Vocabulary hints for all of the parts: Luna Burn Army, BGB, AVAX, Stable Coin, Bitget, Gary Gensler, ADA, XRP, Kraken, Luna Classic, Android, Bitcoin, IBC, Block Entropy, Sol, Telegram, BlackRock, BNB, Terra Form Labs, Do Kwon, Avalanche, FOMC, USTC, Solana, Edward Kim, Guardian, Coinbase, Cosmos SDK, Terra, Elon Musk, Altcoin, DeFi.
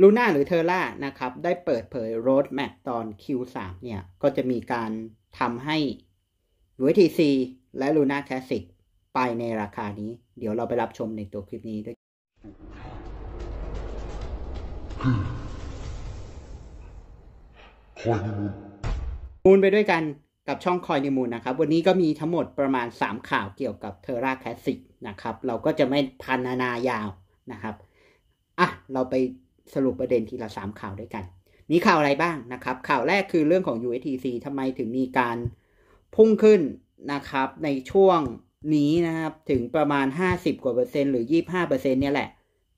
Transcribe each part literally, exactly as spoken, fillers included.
Luna หรือ Terra นะครับได้เปิดเผย Road Map ตอน คิว สาม เนี่ยก็จะมีการทำให้ ยู เอส ที ซี และ Luna Classic ไปในราคานี้เดี๋ยวเราไปรับชมในตัวคลิปนี้ด้วยมูลไปด้วยกันกับช่องคอยในมูลนะครับวันนี้ก็มีทั้งหมดประมาณสามข่าวเกี่ยวกับ Terra Classic นะครับเราก็จะไม่พันานายาวนะครับอ่ะเราไปสรุปประเด็นทีละสามข่าวด้วยกันมีข่าวอะไรบ้างนะครับข่าวแรกคือเรื่องของ ยู เอส ที ซี ทำไมถึงมีการพุ่งขึ้นนะครับในช่วงนี้นะครับถึงประมาณห้าสิบกว่าเปอร์เซ็นต์หรือ ยี่สิบห้าเปอร์เซ็นต์ เนี่ยแหละ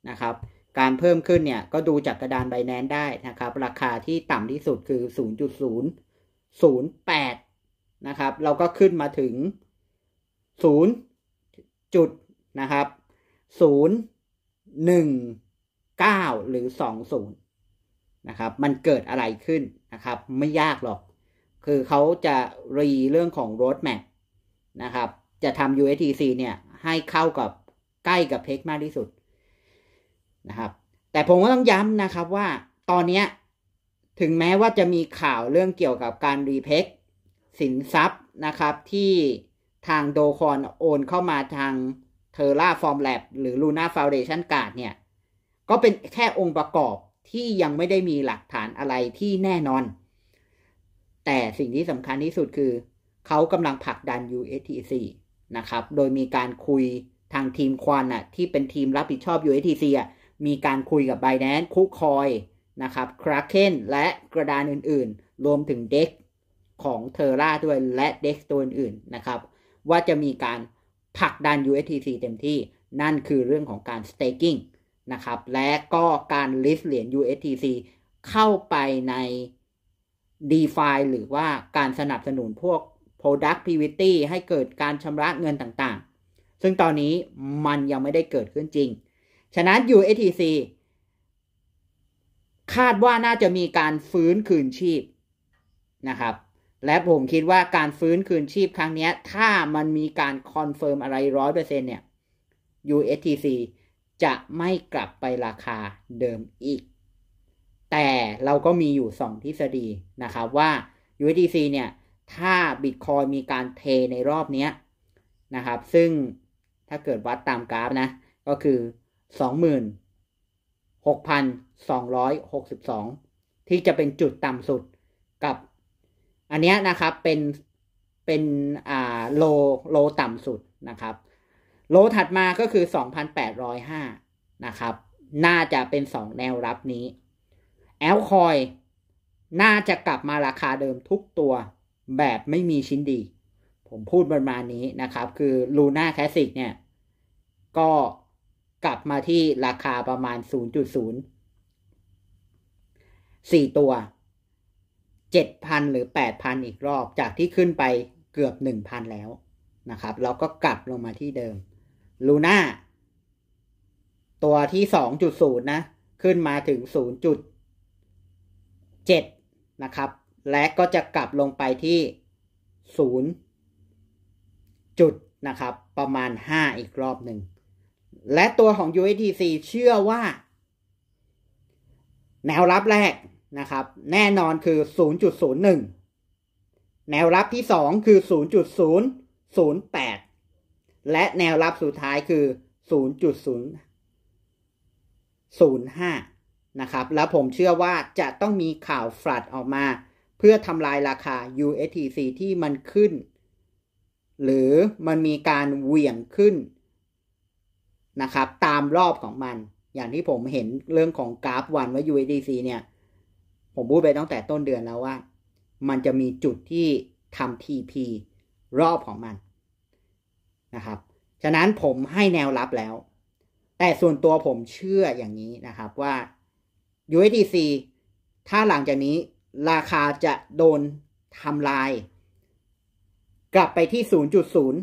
นะครับการเพิ่มขึ้นเนี่ยก็ดูจากกระดาน Binance ได้นะครับราคาที่ต่ำที่สุดคือ ศูนย์จุดศูนย์ศูนย์แปด นะครับเราก็ขึ้นมาถึงศูนย์จุดนะครับศูนย์หนึ่งเก้าหรือสองศูนย์นะครับมันเกิดอะไรขึ้นนะครับไม่ยากหรอกคือเขาจะรีเรื่องของ Road Map นะครับจะทำ ยู เอส ที ซี เนี่ยให้เข้ากับใกล้กับเพกมากที่สุดนะครับแต่ผมก็ต้องย้ำนะครับว่าตอนนี้ถึงแม้ว่าจะมีข่าวเรื่องเกี่ยวกับการรีเพกสินทรัพย์นะครับที่ทางDo Kwonโอนเข้ามาทาง Terra Form Labs หรือ Luna Foundation Guard เนี่ยก็เป็นแค่องค์ประกอบที่ยังไม่ได้มีหลักฐานอะไรที่แน่นอนแต่สิ่งที่สำคัญที่สุดคือเขากำลังผลักดัน ยู เอส ที ซี นะครับโดยมีการคุยทางทีมควอนน่ะที่เป็นทีมรับผิดชอบ ยู เอส ที ซี อ่ะมีการคุยกับ Binance คุกคอยนะครับ Kraken และกระดานอื่นๆรวมถึง Dex ของ Terra ด้วยและ Dex ตัวอื่นๆนะครับว่าจะมีการผลักดัน ยู เอส ที ซี เต็มที่นั่นคือเรื่องของการ staking นะครับและก็การ list เหรียญ ยู เอส ที ซี เข้าไปใน DeFi หรือว่าการสนับสนุนพวก Product Pvt ให้เกิดการชำระเงินต่างๆซึ่งตอนนี้มันยังไม่ได้เกิดขึ้นจริงฉะนั้น ยู เอส ที ซี คาดว่าน่าจะมีการฟื้นคืนชีพนะครับและผมคิดว่าการฟื้นคืนชีพครั้งนี้ถ้ามันมีการคอนเฟิร์มอะไร หนึ่งร้อยเปอร์เซ็นต์ เนี่ย ยู เอส ที ซี จะไม่กลับไปราคาเดิมอีกแต่เราก็มีอยู่สองทฤษฎีนะครับว่า ยู เอส ที ซี เนี่ยถ้า Bitcoin มีการเทในรอบนี้นะครับซึ่งถ้าเกิดวัดตามกราฟนะก็คือสองหมื่นหกพันสองร้อยหกสิบสอง ที่จะเป็นจุดต่ำสุดกับอันเนี้ยนะครับเป็นเป็นอ่าโลโลต่ำสุดนะครับโลถัดมาก็คือ สองพันแปดร้อยห้า นะครับน่าจะเป็นสองแนวรับนี้แอลคอยน่าจะกลับมาราคาเดิมทุกตัวแบบไม่มีชิ้นดีผมพูดประมาณนี้นะครับคือ Luna Classic เนี่ยก็กลับมาที่ราคาประมาณ ศูนย์จุดศูนย์สี่ ตัว เจ็ดพัน หรือ แปดพัน อีกรอบจากที่ขึ้นไปเกือบ หนึ่งพัน แล้วนะครับแล้วก็กลับลงมาที่เดิม Luna ตัวที่ สองจุดศูนย์ นะขึ้นมาถึง ศูนย์จุดเจ็ด นะครับและก็จะกลับลงไปที่ ศูนย์ จุดนะครับประมาณ ห้า อีกรอบหนึ่งและตัวของ ยู เอส ที ซี เชื่อว่าแนวรับแรกนะครับแน่นอนคือ ศูนย์จุดศูนย์หนึ่ง แนวรับที่สองคือ ศูนย์จุดศูนย์ศูนย์แปด และแนวรับสุดท้ายคือ ศูนย์จุดศูนย์ศูนย์ห้า นะครับและผมเชื่อว่าจะต้องมีข่าวฟลัดออกมาเพื่อทำลายราคา ยู เอส ที ซี ที่มันขึ้นหรือมันมีการเหวี่ยงขึ้นนะครับตามรอบของมันอย่างที่ผมเห็นเรื่องของกราฟวันว่า ยู เอส ดี ซี เนี่ยผมพูดไปตั้งแต่ต้นเดือนแล้วว่ามันจะมีจุดที่ทำ ที พี รอบของมันนะครับฉะนั้นผมให้แนวรับแล้วแต่ส่วนตัวผมเชื่ออย่างนี้นะครับว่า ยู เอส ดี ซี ถ้าหลังจากนี้ราคาจะโดนทำลายกลับไปที่ ศูนย์จุดศูนย์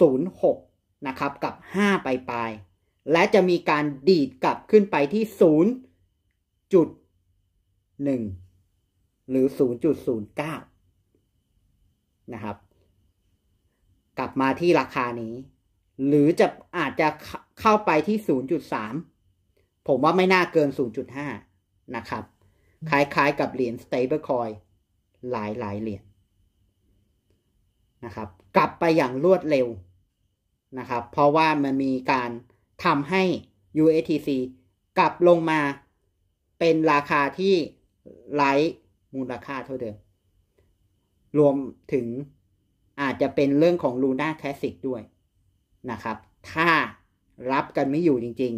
ศูนย์หกนะครับกับห้าไปปลายและจะมีการดีดกลับขึ้นไปที่ ศูนย์จุดหนึ่ง หรือ ศูนย์จุดศูนย์เก้า นะครับกลับมาที่ราคานี้หรือจะอาจจะเข้าไปที่ ศูนย์จุดสาม ผ ผมว่าไม่น่าเกิน ศูนย์จุดห้า นะครับคล้ายๆกับเหรียญ Stable Coin หลายๆเหรียญ นะครับกลับไปอย่างรวดเร็วนะครับเพราะว่ามันมีการทำให้ ยู เอส ที ซี กลับลงมาเป็นราคาที่ไร้มูลค่าเท่าเดิมรวมถึงอาจจะเป็นเรื่องของ Luna Classic ด้วยนะครับถ้ารับกันไม่อยู่จริง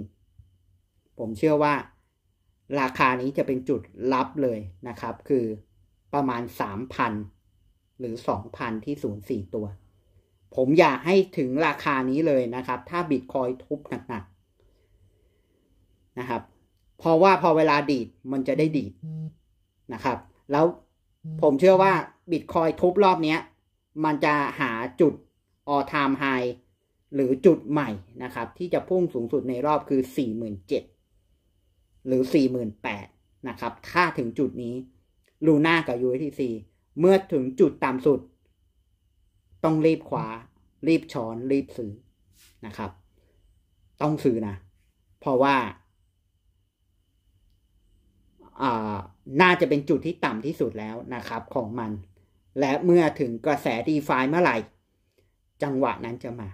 ๆผมเชื่อว่าราคานี้จะเป็นจุดรับเลยนะครับคือประมาณ สามพัน หรือ สองพัน ที่ ศูนย์จุดสี่ ตัวผมอยากให้ถึงราคานี้เลยนะครับถ้า Bitcoin ทุบหนักๆนะครับเพราะว่าพอเวลาดีดมันจะได้ดีดนะครับแล้วผมเชื่อว่า Bitcoin ทุบรอบนี้มันจะหาจุด All Time High หรือจุดใหม่นะครับที่จะพุ่งสูงสุดในรอบคือ สี่หมื่นเจ็ดพัน หรือ สี่หมื่นแปดพัน นะครับถ้าถึงจุดนี้ Luna กับ ยู เอส ที ซี เมื่อถึงจุดต่ำสุดต้องรีบขวารีบช้อนรีบซื้อนะครับต้องซื้อนะเพราะว่าน่าจะเป็นจุดที่ต่ำที่สุดแล้วนะครับของมันและเมื่อถึงกระแส DeFi เมื่อไหร่จังหวะนั้นจะมา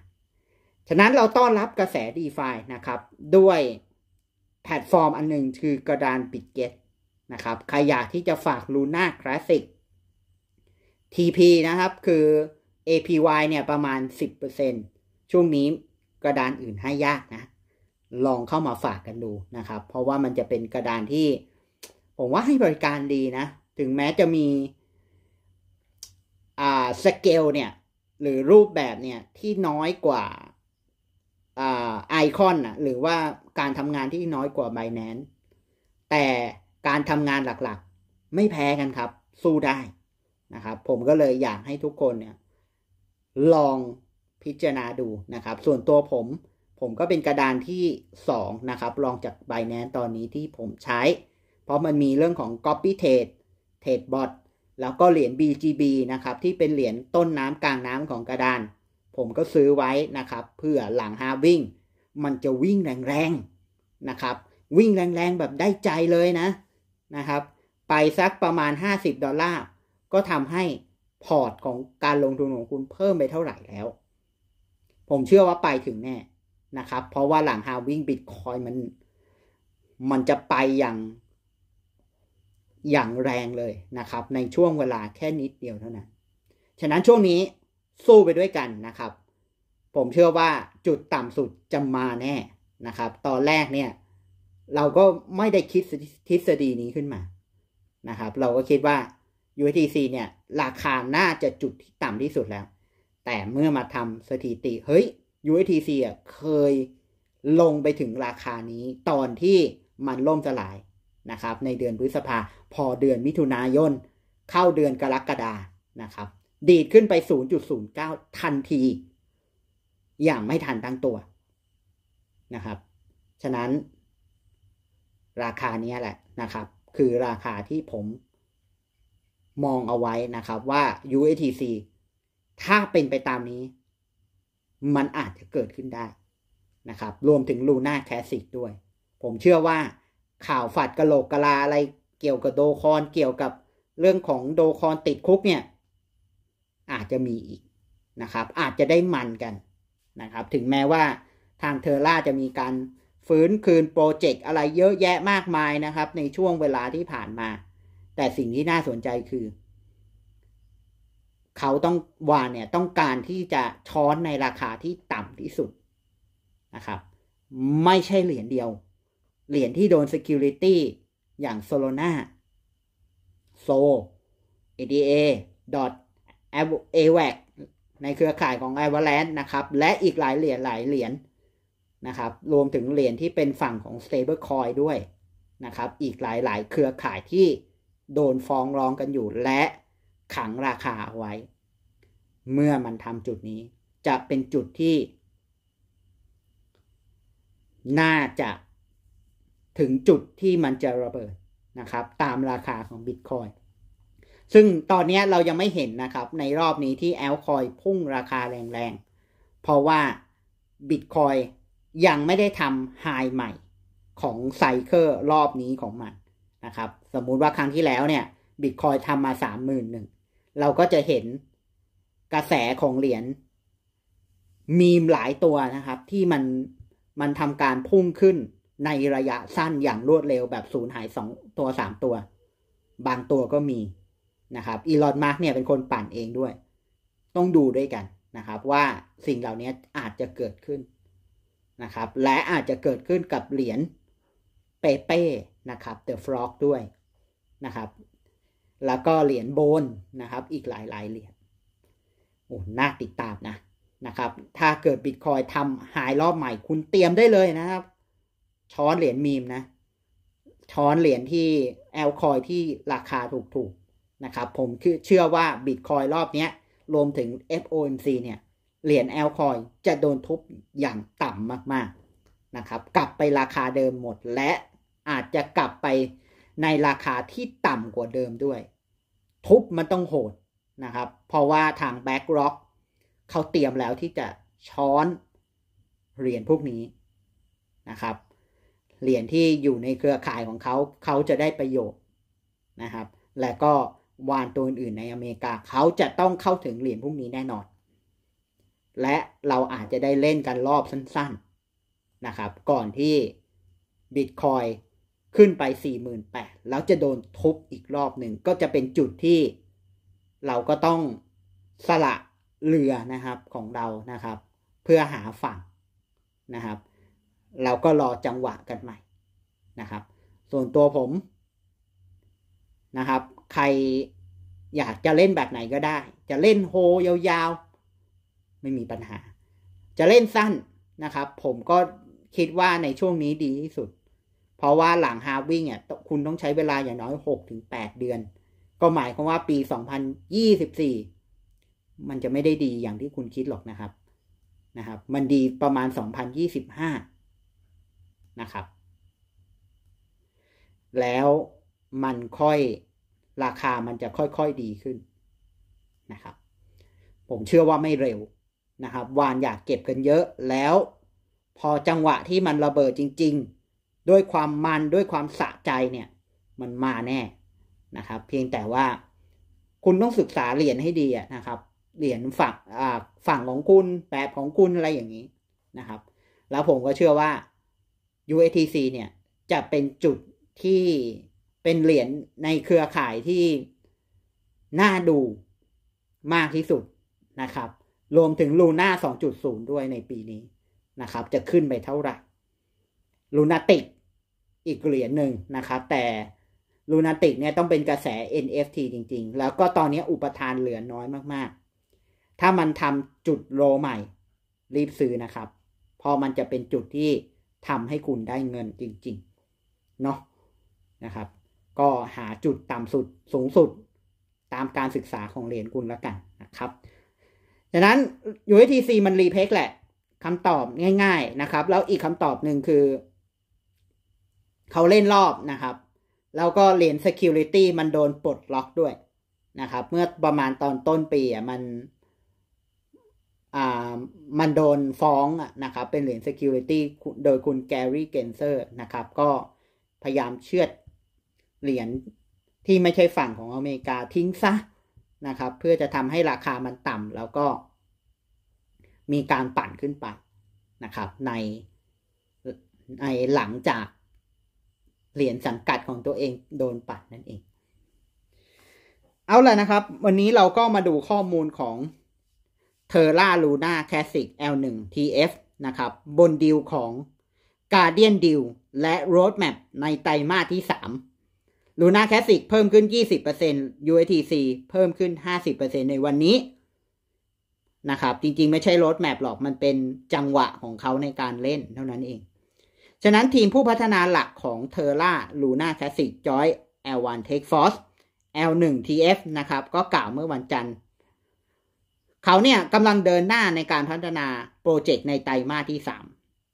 ฉะนั้นเราต้อนรับกระแส DeFi นะครับด้วยแพลตฟอร์มอันหนึ่งคือกระดาน Bitget นะครับใครอยากที่จะฝาก Luna Classic ที พี นะครับคือ เอ พี วาย เนี่ยประมาณ สิบเปอร์เซ็นต์ ช่วงนี้กระดานอื่นให้ยากนะลองเข้ามาฝากกันดูนะครับเพราะว่ามันจะเป็นกระดานที่ผมว่าให้บริการดีนะถึงแม้จะมีอ่าสเกลเนี่ยหรือรูปแบบเนี่ยที่น้อยกว่าอ่าไอคอนนะหรือว่าการทำงานที่น้อยกว่า Binance แต่การทำงานหลักๆไม่แพ้กันครับสู้ได้นะครับผมก็เลยอยากให้ทุกคนเนี่ยลองพิจารณาดูนะครับส่วนตัวผมผมก็เป็นกระดานที่สองนะครับลองจาก Binance ตอนนี้ที่ผมใช้เพราะมันมีเรื่องของ Copy Trade Trade Bot แล้วก็เหรียญ บี จี บี นะครับที่เป็นเหรียญต้นน้ำกลางน้ำของกระดานผมก็ซื้อไว้นะครับเพื่อหลังฮาวิ่งมันจะวิ่งแรงๆนะครับวิ่งแรงๆแบบได้ใจเลยนะนะครับไปสักประมาณห้าสิบดอลลาร์ก็ทำให้พอร์ตของการลงทุนของคุณเพิ่มไปเท่าไหร่แล้วผมเชื่อว่าไปถึงแน่นะครับเพราะว่าหลังฮาวิ่ง Bitcoin มันมันจะไปอย่างอย่างแรงเลยนะครับในช่วงเวลาแค่นิดเดียวเท่านั้นฉะนั้นช่วงนี้สู้ไปด้วยกันนะครับผมเชื่อว่าจุดต่ำสุดจะมาแน่นะครับตอนแรกเนี่ยเราก็ไม่ได้คิดทฤษฎีนี้ขึ้นมานะครับเราก็คิดว่า ยู เอส ที ซี เนี่ยราคาน่าจะจุดที่ต่ำที่สุดแล้วแต่เมื่อมาทำสถิติเฮ้ย ยู เอส ที ซี อ่ะเคยลงไปถึงราคานี้ตอนที่มันล่มสลายนะครับในเดือนพฤษภาพอเดือนมิถุนายนเข้าเดือนกรกฎานะครับดีดขึ้นไป ศูนย์จุดศูนย์เก้า ทันทีอย่างไม่ทันตั้งตัวนะครับฉะนั้นราคานี้แหละนะครับคือราคาที่ผมมองเอาไว้นะครับว่า ยู เอส ที ซี ถ้าเป็นไปตามนี้มันอาจจะเกิดขึ้นได้นะครับรวมถึง Luna Classic ด้วยผมเชื่อว่าข่าวฝัดกะโหลกกะลาอะไรเกี่ยวกับโดคอนเกี่ยวกับเรื่องของโดคอนติดคุกเนี่ยอาจจะมีอีกนะครับอาจจะได้มันกันนะครับถึงแม้ว่าทางเทอร่าจะมีการฟื้นคืนโปรเจกต์อะไรเยอะแยะมากมายนะครับในช่วงเวลาที่ผ่านมาแต่สิ่งที่น่าสนใจคือเขาต้องวานเนี่ยต้องการที่จะช้อนในราคาที่ต่ำที่สุดนะครับไม่ใช่เหรียญเดียวเหรียญที่โดน security อย่าง Solana Sol เอ ดี เอ เอ วี เอ เอ็กซ์ ในเครือข่ายของ Avalanche นะครับและอีกหลายเหรียญหลายเหรียญนะครับรวมถึงเหรียญที่เป็นฝั่งของ Stable Coin ด้วยนะครับอีกหลายหลายเครือข่ายที่โดนฟ้องร้องกันอยู่และขังราคาเอาไว้เมื่อมันทำจุดนี้จะเป็นจุดที่น่าจะถึงจุดที่มันจะระเบิดนะครับตามราคาของ Bitcoin ซึ่งตอนนี้เรายังไม่เห็นนะครับในรอบนี้ที่ Altcoin พุ่งราคาแรงๆเพราะว่า Bitcoin ยังไม่ได้ทำ High ใหม่ ของไซเคิลรอบนี้ของมันนะครับสมมุติว่าครั้งที่แล้วเนี่ยบิตคอยทำมา สามหมื่นหนึ่งพัน เราก็จะเห็นกระแสของเหรียญมีมหลายตัวนะครับที่มันมันทำการพุ่งขึ้นในระยะสั้นอย่างรวดเร็วแบบศูนย์หายสองตัวสามตัวบางตัวก็มีนะครับอีลอนมัสก์เนี่ยเป็นคนปั่นเองด้วยต้องดูด้วยกันนะครับว่าสิ่งเหล่านี้อาจจะเกิดขึ้นนะครับและอาจจะเกิดขึ้นกับเหรียญเปเป้นะครับเดอะฟล็อกด้วยนะครับแล้วก็เหรียญโบนนะครับอีกหลายๆเหรียญโอ้น่าติดตามนะนะครับถ้าเกิดบิตคอยทำหายรอบใหม่คุณเตรียมได้เลยนะครับช้อนเหรียญมีมนะช้อนเหรียญที่แอลคอยที่ราคาถูกๆนะครับผมเชื่อว่าบิตคอยรอบนี้รวมถึง เอฟ โอ เอ็ม ซี เนี่ยเหรียญแอลคอยจะโดนทุบอย่างต่ำมากๆนะครับกลับไปราคาเดิมหมดและอาจจะกลับไปในราคาที่ต่ำกว่าเดิมด้วยทุบมันต้องโหดนะครับเพราะว่าทาง BlackRock เขาเตรียมแล้วที่จะช้อนเหรียญพวกนี้นะครับเหรียญที่อยู่ในเครือข่ายของเขาเขาจะได้ประโยชน์นะครับและก็วานตัวอื่นในอเมริกาเขาจะต้องเข้าถึงเหรียญพวกนี้แน่นอนและเราอาจจะได้เล่นกันรอบสั้นๆนะครับก่อนที่ Bitcoin ขึ้นไป สี่หมื่นแปดพัน แล้วจะโดนทุบอีกรอบหนึ่งก็จะเป็นจุดที่เราก็ต้องสละเรือนะครับของเรานะครับเพื่อหาฝั่งนะครับเราก็รอจังหวะกันใหม่นะครับส่วนตัวผมนะครับใครอยากจะเล่นแบบไหนก็ได้จะเล่นโฮยาวๆไม่มีปัญหาจะเล่นสั้นนะครับผมก็คิดว่าในช่วงนี้ดีที่สุดเพราะว่าหลังฮาวิ่งอ่ะคุณต้องใช้เวลาอย่างน้อย หกถึงแปด เดือนก็หมายความว่าปีสองพันยี่สิบสี่มันจะไม่ได้ดีอย่างที่คุณคิดหรอกนะครับนะครับมันดีประมาณสองพันยี่สิบห้านะครับแล้วมันค่อยราคามันจะค่อยๆดีขึ้นนะครับผมเชื่อว่าไม่เร็วนะครับวานอยากเก็บกันเยอะแล้วพอจังหวะที่มันระเบิดจริงๆด้วยความมันด้วยความสะใจเนี่ยมันมาแน่นะครับเพียงแต่ว่าคุณต้องศึกษาเหรียญให้ดีนะครับเหรียญฝั่งฝั่งของคุณแบบของคุณอะไรอย่างนี้นะครับแล้วผมก็เชื่อว่า ยู เอส ที ซี เนี่ยจะเป็นจุดที่เป็นเหรียญในเครือข่ายที่น่าดูมากที่สุดนะครับรวมถึง Luna สองจุดศูนย์ ด้วยในปีนี้นะครับจะขึ้นไปเท่าไหร่ Lunatic อีกเหรียญหนึ่งนะครับแต่Lunatic เนี่ยต้องเป็นกระแส เอ็น เอฟ ที จริงๆแล้วก็ตอนนี้อุปทานเหลือน้อยมากๆถ้ามันทำจุดโลใหม่รีบซื้อนะครับพอมันจะเป็นจุดที่ทำให้คุณได้เงินจริงๆเนาะนะครับก็หาจุดต่ำสุดสูงสุดตามการศึกษาของเหรียญคุณละกันนะครับดังนั้น ยู เอส ที ซี มันรีเพคแหละคำตอบง่ายๆนะครับแล้วอีกคำตอบหนึ่งคือเขาเล่นรอบนะครับแล้วก็เหรียญ security มันโดนปลดล็อกด้วยนะครับเมื่อประมาณตอนต้นปีอ่ะมันอ่ามันโดนฟ้องนะครับเป็นเหรียญ security โดยคุณแกรี่เกนเซอร์นะครับก็พยายามเชือดเหรียญที่ไม่ใช่ฝั่งของอเมริกาทิ้งซะนะครับเพื่อจะทำให้ราคามันต่ำแล้วก็มีการปั่นขึ้นไปนะครับในในหลังจากเหรียญสังกัดของตัวเองโดนปัดนั่นเองเอาล่ะนะครับวันนี้เราก็มาดูข้อมูลของ Terra Luna Classic แอล วัน ที เอฟ นะครับบนดีลของ Guardian ดีลและ Roadmap ในไตรมาสที่ สาม Luna Classic เพิ่มขึ้น ยี่สิบเปอร์เซ็นต์ ยู เอส ที ซี เพิ่มขึ้น ห้าสิบเปอร์เซ็นต์ ในวันนี้นะครับจริงๆไม่ใช่ Roadmap หรอกมันเป็นจังหวะของเขาในการเล่นเท่านั้นเองฉะนั้นทีมผู้พัฒนาหลักของ Terra Luna Classic Joy แอล วัน Take Force แอล วัน ที เอฟ นะครับก็กล่าวเมื่อวันจันทร์เขาเนี่ยกำลังเดินหน้าในการพัฒนาโปรเจกต์ในไตรมาสที่ สาม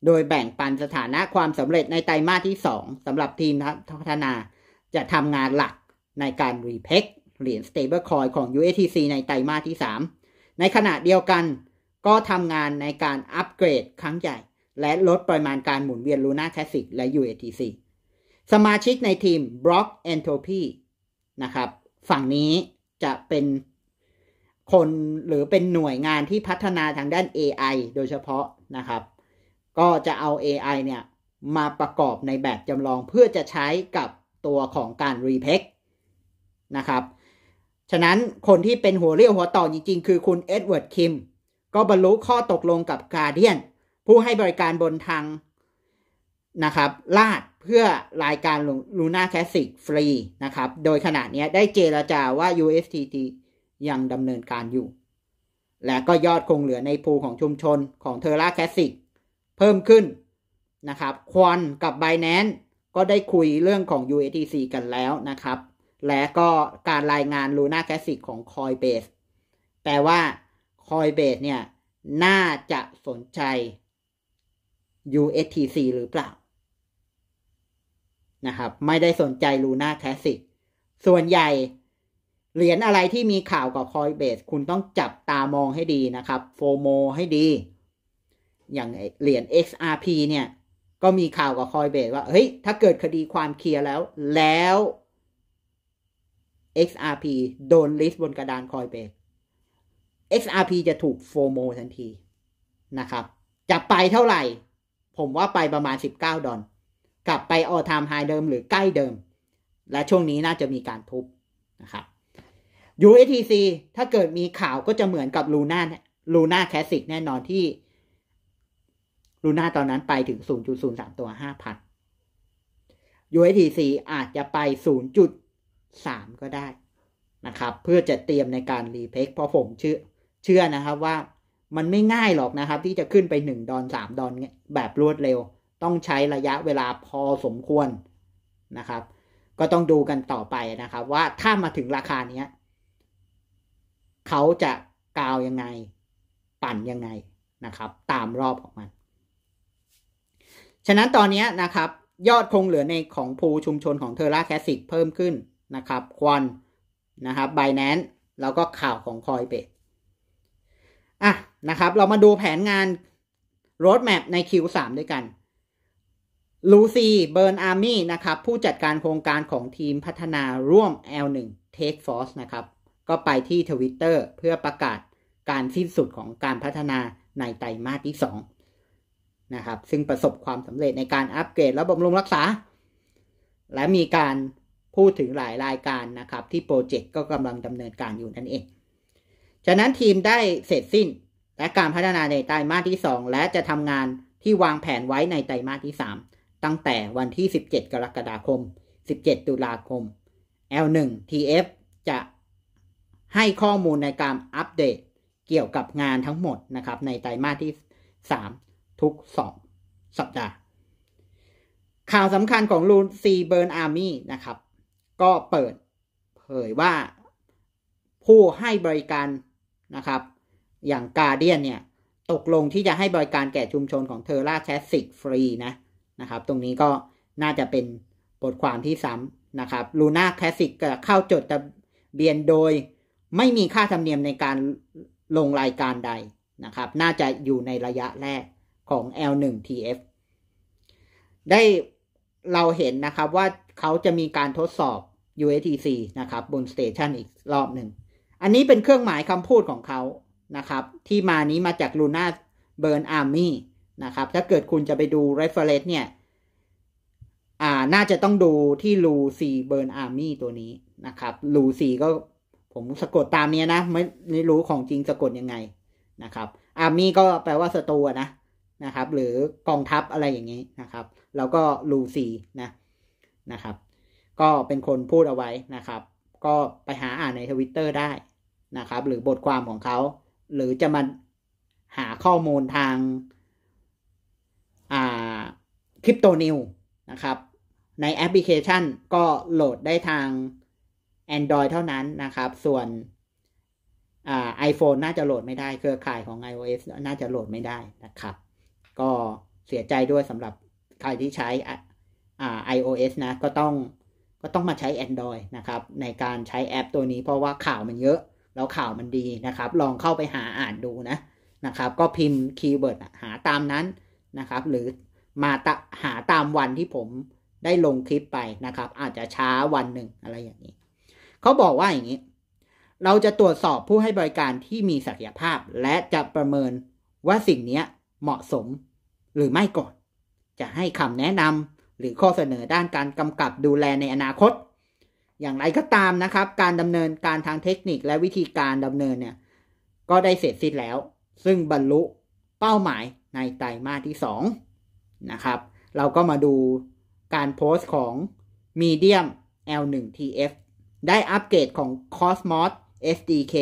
โดยแบ่งปันสถานะความสำเร็จในไตรมาสที่ สองสำหรับทีมพัฒนาจะทำงานหลักในการรีเพคเหรียญ Stable Coin ของ ยู เอส ที ซี ในไตรมาสที่ สามในขณะเดียวกันก็ทำงานในการอัปเกรดครั้งใหญ่ และลดปริมาณการหมุนเวียน Luna Classic และ ยู เอ ที ซี สมาชิกในทีม Block Entropy นะครับฝั่งนี้จะเป็นคนหรือเป็นหน่วยงานที่พัฒนาทางด้าน เอ ไอ โดยเฉพาะนะครับก็จะเอา เอ ไอ เนี่ยมาประกอบในแบบจำลองเพื่อจะใช้กับตัวของการ Repack นะครับฉะนั้นคนที่เป็นหัวเรี่ยวหัวต่อจริงๆคือคุณเอ็ดเวิร์ดคิมก็บรรลุข้อตกลงกับ Guardian ผู้ให้บริการบนทางนะครับลาดเพื่อรายการ Luna Classic ฟรีนะครับโดยขณะนี้ได้เจรจาว่า ยู เอส ที ที ยังดำเนินการอยู่และก็ยอดคงเหลือในพูลของชุมชนของ Terra Classic เพิ่มขึ้นนะครับ Kwon กับ Binance ก็ได้คุยเรื่องของ ยู เอส ที ซี กันแล้วนะครับและก็การรายงาน Luna Classic ของ Coinbase แปลว่า Coinbase เนี่ยน่าจะสนใจ ยู เอส ที ซี หรือเปล่านะครับไม่ได้สนใจ Luna Classic ส่วนใหญ่เหรียญอะไรที่มีข่าวกับ Coinbase คุณต้องจับตามองให้ดีนะครับ โฟโม ให้ดีอย่างเหรียญ เอ็กซ์ อาร์ พี เนี่ยก็มีข่าวกับ Coinbase ว่าเฮ้ยถ้าเกิดคดีความเคลียร์แล้วแล้วเอ็กซ์ อาร์ พี โดนลิสต์บนกระดาน Coinbase เอ็กซ์ อาร์ พี จะถูก โฟโม ทันทีนะครับจะไปเท่าไหร่ผมว่าไปประมาณสิบเก้าดอลลาร์กลับไป all time high เดิมหรือใกล้เดิมและช่วงนี้น่าจะมีการทุบนะครับ ยู เอส ที ซี ถ้าเกิดมีข่าวก็จะเหมือนกับ Luna Luna Classic แน่นอนที่ Luna ตอนนั้นไปถึง ศูนย์จุดศูนย์สาม ตัว ห้าพัน ยู เอส ที ซี อาจจะไป ศูนย์จุดสาม ก็ได้นะครับเพื่อจะเตรียมในการรีเพคเพราะผมเชื่อเชื่อนะครับว่ามันไม่ง่ายหรอกนะครับที่จะขึ้นไปหนึ่งดอลลาร์สามดอลลาร์แบบรวดเร็วต้องใช้ระยะเวลาพอสมควรนะครับก็ต้องดูกันต่อไปนะครับว่าถ้ามาถึงราคานี้เขาจะกาวยังไงปั่นยังไงนะครับตามรอบของมันฉะนั้นตอนนี้นะครับยอดคงเหลือในของพูลชุมชนของ Terra Classic เพิ่มขึ้นนะครับ Kwon นะครับ Binance แล้วก็ข่าวของ Coinbase อ่ะนะครับเรามาดูแผนงาน Roadmap ใน คิว สาม ด้วยกันLuna Burn Army นะครับผู้จัดการโครงการของทีมพัฒนาร่วม แอล หนึ่ง Take Force นะครับก็ไปที่ Twitter เพื่อประกาศการสิ้นสุดของการพัฒนาในไตรมาสที่สองนะครับซึ่งประสบความสำเร็จในการอัปเกรดและบำรุงรักษาและมีการพูดถึงหลายรายการนะครับที่โปรเจกต์ก็กำลังดำเนินการอยู่นั่นเองฉะนั้นทีมได้เสร็จสิ้นและการพัฒนาในไตรมาสที่สองและจะทำงานที่วางแผนไว้ในไตรมาสที่สามตั้งแต่วันที่สิบเจ็ดกรกฎาคมสิบเจ็ดตุลาคม แอล หนึ่ง ที เอฟ จะให้ข้อมูลในการอัปเดตเกี่ยวกับงานทั้งหมดนะครับในไตรมาสที่สามทุกสองสัปดาห์ข่าวสำคัญของ Luna Burn Army นะครับก็เปิดเผยว่าผู้ให้บริการนะครับอย่าง Guardian เนี่ยตกลงที่จะให้บริการแก่ชุมชนของ Terra Classic ฟรีนะนะครับตรงนี้ก็น่าจะเป็นบทความที่ซ้ำนะครับ Luna Classic เข้าจดทะเบียนโดยไม่มีค่าธรรมเนียมในการลงรายการใดนะครับน่าจะอยู่ในระยะแรกของ แอล หนึ่ง ที เอฟ ได้เราเห็นนะครับว่าเขาจะมีการทดสอบ ยู เอส ที ซี นะครับบนสเตชันอีกรอบหนึ่งอันนี้เป็นเครื่องหมายคำพูดของเขานะครับที่มานี้มาจาก Luna Burn Armyนะครับถ้าเกิดคุณจะไปดู reference เนี่ยอ่าน่าจะต้องดูที่ Luna Burn Army ตัวนี้นะครับ Luna ก็ผมสะกดตามเนี้ยนะไม่ไม่รู้ของจริงสะกดยังไงนะครับ Army ก็แปลว่าศัตรูนะนะครับหรือกองทัพอะไรอย่างนี้นะครับแล้วก็ Luna นะนะครับก็เป็นคนพูดเอาไว้นะครับก็ไปหาอ่านใน Twitter ได้นะครับหรือบทความของเขาหรือจะมาหาข้อมูลทางคริปโตนิวนะครับในแอปพลิเคชันก็โหลดได้ทาง Android เท่านั้นนะครับส่วนอ่า iPhone น่าจะโหลดไม่ได้เครือข่ายของ iOS น่าจะโหลดไม่ได้นะครับก็เสียใจด้วยสำหรับใครที่ใช้อ่า iOS นะก็ต้องก็ต้องมาใช้ Android นะครับในการใช้แอปตัวนี้เพราะว่าข่าวมันเยอะแล้วข่าวมันดีนะครับลองเข้าไปหาอ่านดูนะนะครับก็พิมพ์คีย์เวิร์ดหาตามนั้น นะครับหรือมาหาตามวันที่ผมได้ลงคลิปไปนะครับอาจจะช้าวันหนึ่งอะไรอย่างนี้เขาบอกว่าอย่างนี้เราจะตรวจสอบผู้ให้บริการที่มีศักยภาพและจะประเมินว่าสิ่งนี้เหมาะสมหรือไม่ก่อนจะให้คำแนะนำหรือข้อเสนอด้านการกำกับดูแลในอนาคตอย่างไรก็ตามนะครับการดำเนินการทางเทคนิคและวิธีการดำเนินเนี่ยก็ได้เสร็จสิ้นแล้วซึ่งบรรลุเป้าหมายในไตรมาสที่สองนะครับเราก็มาดูการโพสต์ของ Medium แอล วัน ที เอฟ ได้อัปเกรดของ Cosmos เอส ดี เค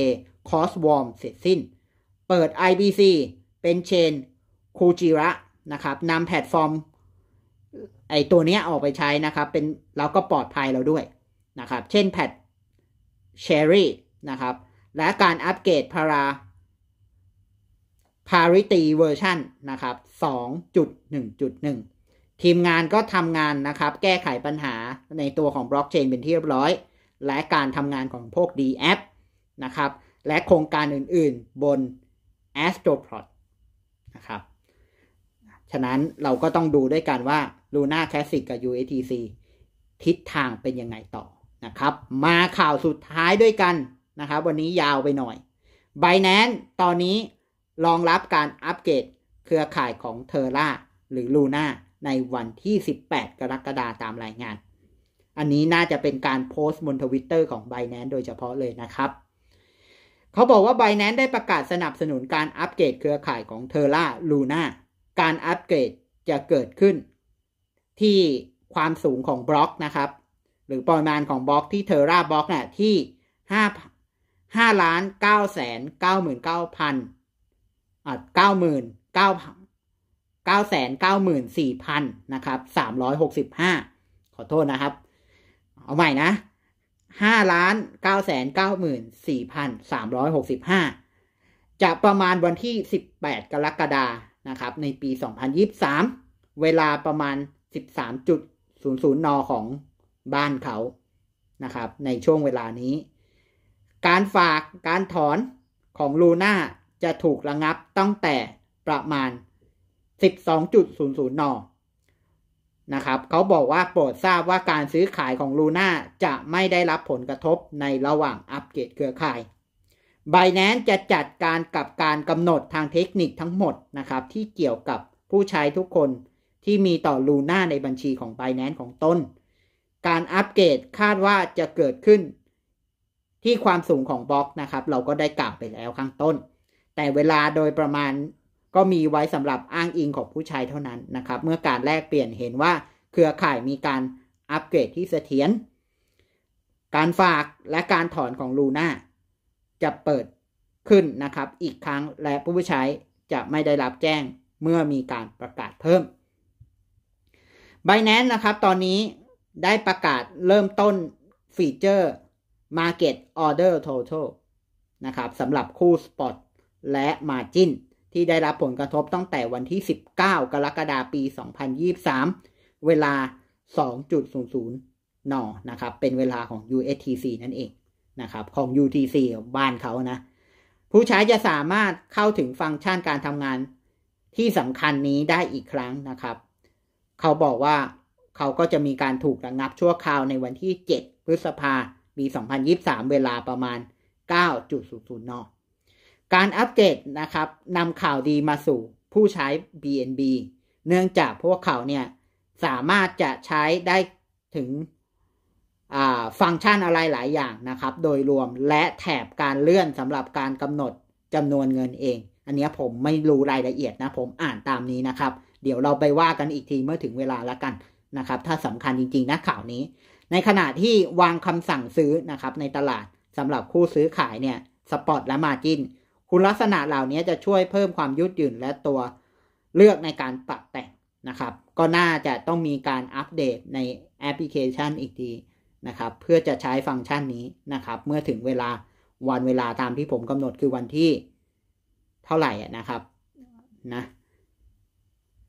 Cosmos Worm เสร็จสิ้นเปิด ไอ บี ซี เป็นเชนคูจิระนะครับนำแพลตฟอร์มไอตัวนี้ออกไปใช้นะครับเป็นเราก็ปลอดภัยเราด้วยนะครับเช่นแพทเชอรี่นะครับและการอัปเกรดพาราพาริตีเวอร์ชันนะครับ สองจุดหนึ่งจุดหนึ่ง ทีมงานก็ทำงานนะครับแก้ไขปัญหาในตัวของบล็อกเชนเป็นที่เรียบร้อยและการทำงานของพวก ดี แอป นะครับและโครงการอื่นๆบน Astroplot นะครับฉะนั้นเราก็ต้องดูด้วยกันว่า Luna Classic กับ ยู เอส ที ซี ทิศทางเป็นยังไงต่อนะครับมาข่าวสุดท้ายด้วยกันนะครับวันนี้ยาวไปหน่อย Binance ตอนนี้รองรับการอัปเกรดเครือข่ายของ Terra หรือ Luna ในวันที่สิบแปดกรกฎาคมตามรายงานอันนี้น่าจะเป็นการโพสต์บน Twitter ของ Binance โดยเฉพาะเลยนะครับเขาบอกว่า Binance ได้ประกาศสนับสนุนการอัปเกรดเครือข่ายของ Terra Luna การอัปเกรดจะเกิดขึ้นที่ความสูงของบล็อกนะครับหรือปริมาณของบล็อกที่ Terra บล็อกเนี่ยที่ห้าล้านเก้าแสนเก้าหมื่นเก้าพันนะครับสามร้อยหกสิบห้าขอโทษนะครับเอาใหม่นะห้าล้านเก้าแสนเก้าหมื่นสี่พันสามร้อยหกสิบห้า จะประมาณวันที่สิบแปดกรกฎาคมนะครับในปีสองพันยี่สิบสามเวลาประมาณ สิบสามนาฬิกาของบ้านเขานะครับในช่วงเวลานี้การฝากการถอนของ Luna จะถูกระงับตั้งแต่ประมาณ สิบสองนาฬิกานะครับเขาบอกว่าโปรดทราบว่าการซื้อขายของ Luna จะไม่ได้รับผลกระทบในระหว่างอัปเกรดเครือข่าย Binance จะจัดการกับการกำหนดทางเทคนิคทั้งหมดนะครับที่เกี่ยวกับผู้ใช้ทุกคนที่มีต่อ Luna ในบัญชีของ Binance ของตนการอัปเกรดคาดว่าจะเกิดขึ้นที่ความสูงของบล็อกนะครับเราก็ได้กล่าวไปแล้วข้างต้นแต่เวลาโดยประมาณก็มีไว้สำหรับอ้างอิงของผู้ใช้เท่านั้นนะครับเมื่อการแลกเปลี่ยนเห็นว่าเครือข่ายมีการอัปเกรดที่เสถียรการฝากและการถอนของ Luna จะเปิดขึ้นนะครับอีกครั้งและผู้ใช้จะไม่ได้รับแจ้งเมื่อมีการประกาศเพิ่ม Binance นะครับตอนนี้ได้ประกาศเริ่มต้นฟีเจอร์ Market Order Total นะครับสำหรับคู่ Spot และ Marginที่ได้รับผลกระทบตั้งแต่วันที่สิบเก้ากรกฎาคมปีสองพันยี่สิบสามเวลา สองนาฬิกานะครับเป็นเวลาของ ยู เอส ที ซี นั่นเองนะครับของ ยู ที ซี บ้านเขานะผู้ใช้จะสามารถเข้าถึงฟังก์ชันการทำงานที่สำคัญนี้ได้อีกครั้งนะครับเขาบอกว่าเขาก็จะมีการถูกระงับชั่วคราวในวันที่เจ็ดพฤษภาคมปีสองพันยี่สิบสามเวลาประมาณ เก้านาฬิกาการอัปเดตนะครับนำข่าวดีมาสู่ผู้ใช้ บี เอ็น บี เนื่องจากพวกเขาเนี่ยสามารถจะใช้ได้ถึงฟังก์ชันอะไรหลายอย่างนะครับโดยรวมและแถบการเลื่อนสำหรับการกำหนดจำนวนเงินเองอันนี้ผมไม่รู้รายละเอียดนะผมอ่านตามนี้นะครับเดี๋ยวเราไปว่ากันอีกทีเมื่อถึงเวลาละกันนะครับถ้าสำคัญจริงๆนะข่าวนี้ในขณะที่วางคำสั่งซื้อนะครับในตลาดสำหรับคู่ซื้อขายเนี่ยสปอตและมาร์จินคุณลักษณะเหล่านี้จะช่วยเพิ่มความยืดหยุ่นและตัวเลือกในการปรับแต่งนะครับก็น่าจะต้องมีการอัปเดตในแอปพลิเคชันอีกทีนะครับเพื่อจะใช้ฟังก์ชันนี้นะครับเมื่อถึงเวลาวันเวลาตามที่ผมกำหนดคือวันที่เท่าไหร่นะครับนะ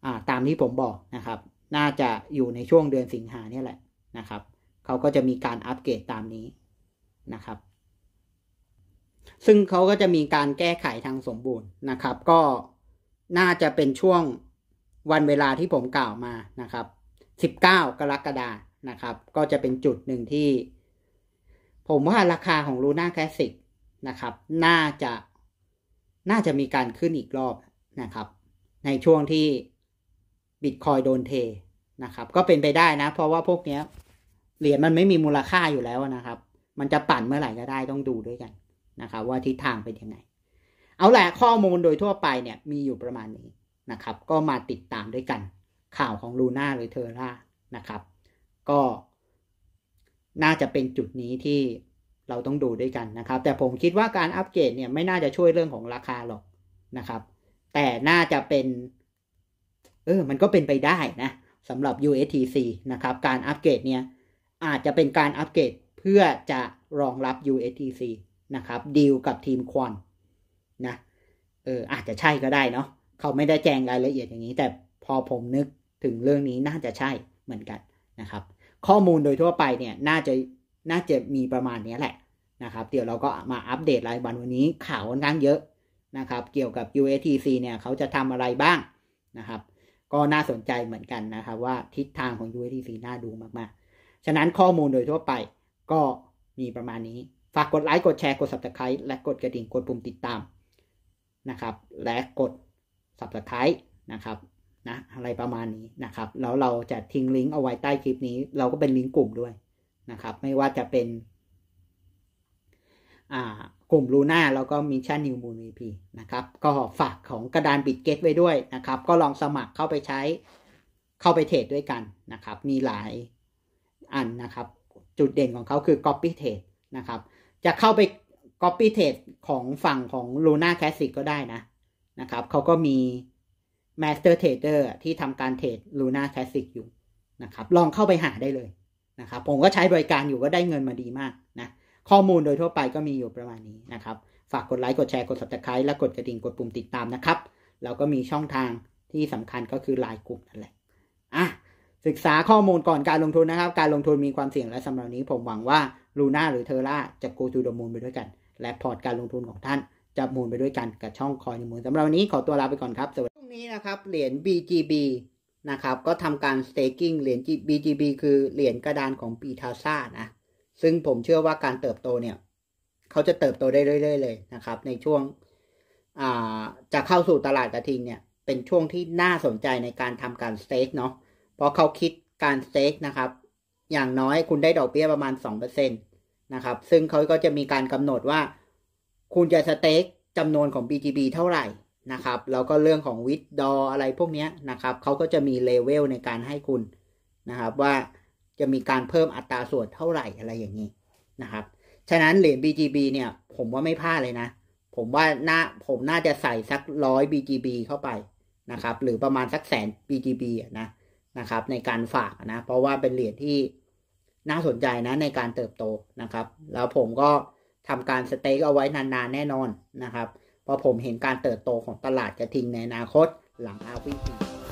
อ่าตามที่ผมบอกนะครับน่าจะอยู่ในช่วงเดือนสิงหาเนี่ยแหละนะครับเขาก็จะมีการอัปเกรดตามนี้นะครับซึ่งเขาก็จะมีการแก้ไขทางสมบูรณ์นะครับก็น่าจะเป็นช่วง วันเวลาที่ผมกล่าวมานะครับสิบเก้ากรกฎาคมนะครับก็จะเป็นจุดหนึ่งที่ผมว่าราคาของ Luna Classic นะครับน่าจะน่าจะมีการขึ้นอีกรอบนะครับในช่วงที่ Bitcoin โดนเทนะครับก็เป็นไปได้นะเพราะว่าพวกเนี้ยเหรียญมันไม่มีมูลค่าอยู่แล้วนะครับมันจะปั่นเมื่อไหร่ก็ได้ต้องดูด้วยกันนะครับว่าทิศทางเป็นยังไงเอาแหละข้อมูลโดยทั่วไปเนี่ยมีอยู่ประมาณนี้นะครับก็มาติดตามด้วยกันข่าวของ Luna หรือ Terra นะครับก็น่าจะเป็นจุดนี้ที่เราต้องดูด้วยกันนะครับแต่ผมคิดว่าการอัปเกรดเนี่ยไม่น่าจะช่วยเรื่องของราคาหรอกนะครับแต่น่าจะเป็นเออมันก็เป็นไปได้นะสำหรับ ยู เอส ที ซี นะครับการอัปเกรดเนี่ยอาจจะเป็นการอัปเกรดเพื่อจะรองรับ ยู เอส ที ซี นะครับดีลกับทีมควอนนะเอออาจจะใช่ก็ได้เนาะเขาไม่ได้แจ้งรายละเอียดอย่างนี้แต่พอผมนึกถึงเรื่องนี้น่าจะใช่เหมือนกันนะครับข้อมูลโดยทั่วไปเนี่ยน่าจะน่าจะมีประมาณนี้แหละนะครับเดี๋ยวเราก็มาอัปเดตรายวันวันนี้ข่าวค่อนข้างเยอะนะครับเกี่ยวกับ ยู เอส ที ซี เนี่ยเขาจะทำอะไรบ้างนะครับก็น่าสนใจเหมือนกันนะครับว่าทิศทางของ ยู เอส ที ซี น่าดูมากๆฉะนั้นข้อมูลโดยทั่วไปก็มีประมาณนี้ฝากกดไลค์กดแชร์กด Subscribe และกดกระดิ่งกดปุ่มติดตามนะครับและกด Subscribe นะครับนะอะไรประมาณนี้นะครับแล้วเราจะทิ้งลิงก์เอาไว้ใต้คลิปนี้เราก็เป็นลิงก์กลุ่มด้วยนะครับไม่ว่าจะเป็นอ่ากลุ่ม Luna แล้วก็ Mission New Moon วี พี นะครับก็ฝากของกระดาน Bitget ไว้ด้วยนะครับก็ลองสมัครเข้าไปใช้เข้าไปเทรดด้วยกันนะครับมีหลายอันนะครับจุดเด่นของเขาคือ Copy Trade นะครับจะเข้าไป Copy Trade ของฝั่งของ Luna Classic ก็ได้นะนะครับเขาก็มีMaster Trader ที่ทำการเทรด Luna Classic อยู่นะครับลองเข้าไปหาได้เลยนะครับผมก็ใช้บริการอยู่ก็ได้เงินมาดีมากนะข้อมูลโดยทั่วไปก็มีอยู่ประมาณนี้นะครับฝากกดไลค์กดแชร์กด Subscribe และกดกระดิ่งกดปุ่มติดตามนะครับแล้วก็มีช่องทางที่สำคัญก็คือ ไลน์ กลุ่มนั่นแหละอ่ะศึกษาข้อมูลก่อนการลงทุนนะครับการลงทุนมีความเสี่ยงและสำหรับนี้ผมหวังว่า Luna หรือ Terra จะ Go to the Moon ไปด้วยกันและพอร์ตการลงทุนของท่านจะมูลไปด้วยกันกับช่องคอยมูลสำหรับวันนี้ขอตัวลาไปก่อนครับสวัสดีนี้นะครับเหรียญ บี จี บี นะครับก็ทำการ staking เหรียญ บี จี บี คือเหรียญกระดานของปีทาซ่านะซึ่งผมเชื่อว่าการเติบโตเนี่ยเขาจะเติบโตได้เรื่อยๆเลยนะครับในช่วงอ่าจะเข้าสู่ตลาดกระทิงเนี่ยเป็นช่วงที่น่าสนใจในการทำการ stake เนาะเพราะเขาคิดการ stake นะครับอย่างน้อยคุณได้ดอกเบี้ยประมาณ สองเปอร์เซ็นต์ นะครับซึ่งเขาก็จะมีการกำหนดว่าคุณจะ stake จำนวนของ บี จี บี เท่าไหร่นะครับแล้วก็เรื่องของวิดดออะไรพวกนี้นะครับเขาก็จะมีเลเวลในการให้คุณนะครับว่าจะมีการเพิ่มอัตราส่วนเท่าไหร่อะไรอย่างนี้นะครับฉะนั้นเหรียญ บี จี บี เนี่ยผมว่าไม่พลาดเลยนะผมว่าน่าผมน่าจะใส่สักร้อย บี จี บี เข้าไปนะครับหรือประมาณสักแสน บี จี บี นะนะครับในการฝากนะเพราะว่าเป็นเหรียญที่น่าสนใจนะในการเติบโตนะครับแล้วผมก็ทำการสเต็กเอาไว้นานๆแน่นอนนะครับเพราะผมเห็นการเติบโตของตลาดกระทิงในอนาคตหลังอาวี